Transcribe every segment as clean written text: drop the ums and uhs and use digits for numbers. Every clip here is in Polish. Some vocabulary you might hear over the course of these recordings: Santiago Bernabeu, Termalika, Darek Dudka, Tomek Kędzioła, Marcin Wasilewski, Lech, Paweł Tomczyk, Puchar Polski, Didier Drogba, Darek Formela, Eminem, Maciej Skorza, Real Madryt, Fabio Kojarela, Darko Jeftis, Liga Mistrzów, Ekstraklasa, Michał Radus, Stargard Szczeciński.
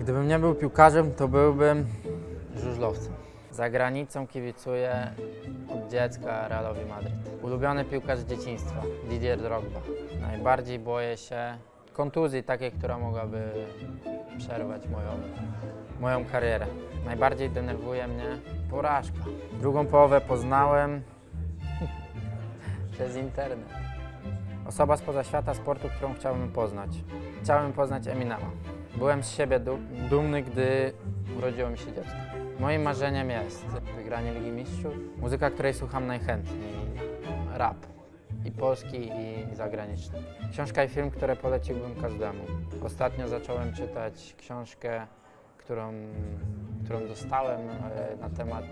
Gdybym nie był piłkarzem, to byłbym żużlowcem. Za granicą kibicuję od dziecka Realowi Madryt. Ulubiony piłkarz dzieciństwa, Didier Drogba. Najbardziej boję się kontuzji takiej, która mogłaby przerwać moją karierę. Najbardziej denerwuje mnie porażka. Drugą połowę poznałem przez internet. Osoba spoza świata sportu, którą chciałbym poznać. Chciałbym poznać Eminema. Byłem z siebie dumny, gdy urodziło mi się dziecko. Moim marzeniem jest wygranie Ligi Mistrzów, muzyka, której słucham najchętniej, rap, i polski, i zagraniczny. Książka i film, które poleciłbym każdemu. Ostatnio zacząłem czytać książkę, którą dostałem na temat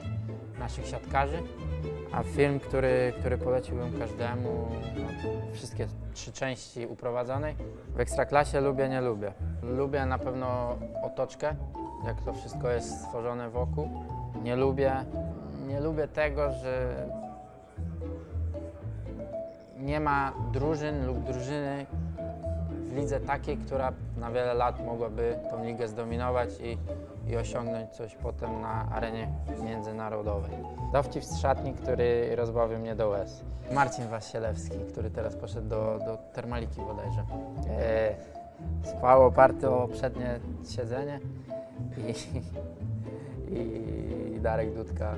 naszych siatkarzy, a film, który poleciłbym każdemu, no, wszystkie 3 części Uprowadzonej. W Ekstraklasie lubię, nie lubię. Lubię na pewno otoczkę, jak to wszystko jest stworzone wokół. Nie lubię tego, że nie ma drużyn lub drużyny w lidze takiej, która na wiele lat mogłaby tą ligę zdominować i osiągnąć coś potem na arenie międzynarodowej. Dowcip z szatni, który rozbawił mnie do łez. Marcin Wasilewski, który teraz poszedł do Termaliki bodajże. Spał oparty o przednie siedzenie i Darek Dudka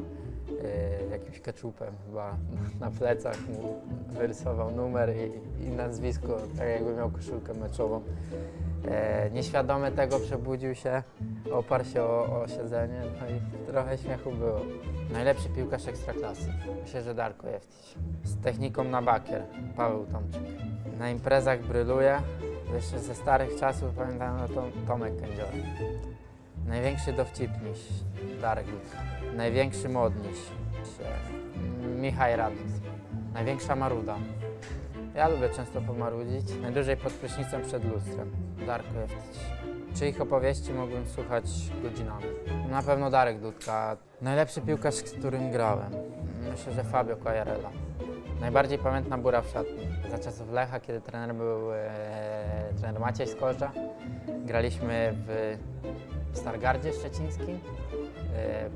jakimś keczupem chyba na plecach mu wyrysował numer i nazwisko, tak jakby miał koszulkę meczową. Nieświadomy tego przebudził się, oparł się o siedzenie, no i trochę śmiechu było. Najlepszy piłkarz Ekstraklasy, myślę, że Darko Jeftis. Z techniką na bakier, Paweł Tomczyk. Na imprezach bryluje, jeszcze ze starych czasów pamiętam Tomek Kędzioła. Największy dowcipniś, Darek Dudka. Największy modniś, Michał Radus. Największa maruda. Ja lubię często pomarudzić. Najdłużej pod prysznicem przed lustrem, Darko Jeftis. Czy ich opowieści mógłbym słuchać godzinami? Na pewno Darek Dudka. Najlepszy piłkarz, z którym grałem. Myślę, że Fabio Kojarela. Najbardziej pamiętna bura w szatni. Za czasów Lecha, kiedy trener był trener Maciej Skorza, graliśmy w Stargardzie Szczecińskim,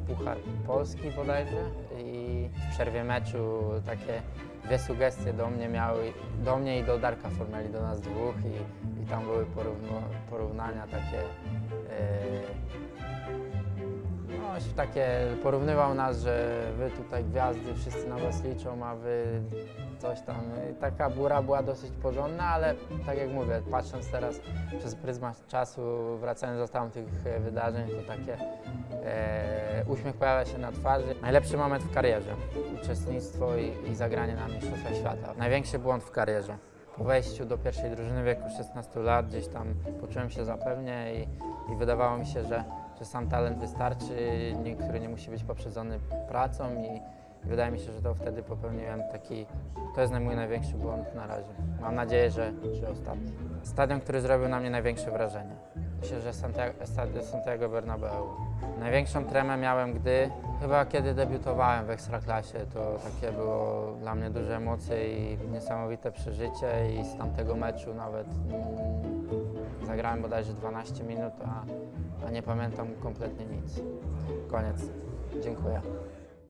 Puchar Polski bodajże, i w przerwie meczu takie dwie sugestie do mnie i do Darka Formeli, do nas dwóch, i tam były porównania takie, no, takie, porównywał nas, że wy tutaj gwiazdy, wszyscy na was liczą, a wy coś tam. I taka bura była dosyć porządna, ale tak jak mówię, patrząc teraz przez pryzmat czasu, wracając do tamtych wydarzeń, to takie uśmiech pojawia się na twarzy. Najlepszy moment w karierze, uczestnictwo i zagranie na Mistrzostwach Świata. Największy błąd w karierze. Po wejściu do pierwszej drużyny w wieku 16 lat gdzieś tam poczułem się zapewnie i wydawało mi się, że sam talent wystarczy, który nie musi być poprzedzony pracą, i wydaje mi się, że to wtedy popełniłem taki, to jest mój największy błąd na razie. Mam nadzieję, że ostatni. Stadion, który zrobił na mnie największe wrażenie. Myślę, że Santiago Bernabeu. Największą tremę miałem, kiedy debiutowałem w Ekstraklasie. To takie było dla mnie duże emocje i niesamowite przeżycie, i z tamtego meczu nawet zagrałem bodajże 12 minut, a nie pamiętam kompletnie nic. Koniec. Dziękuję.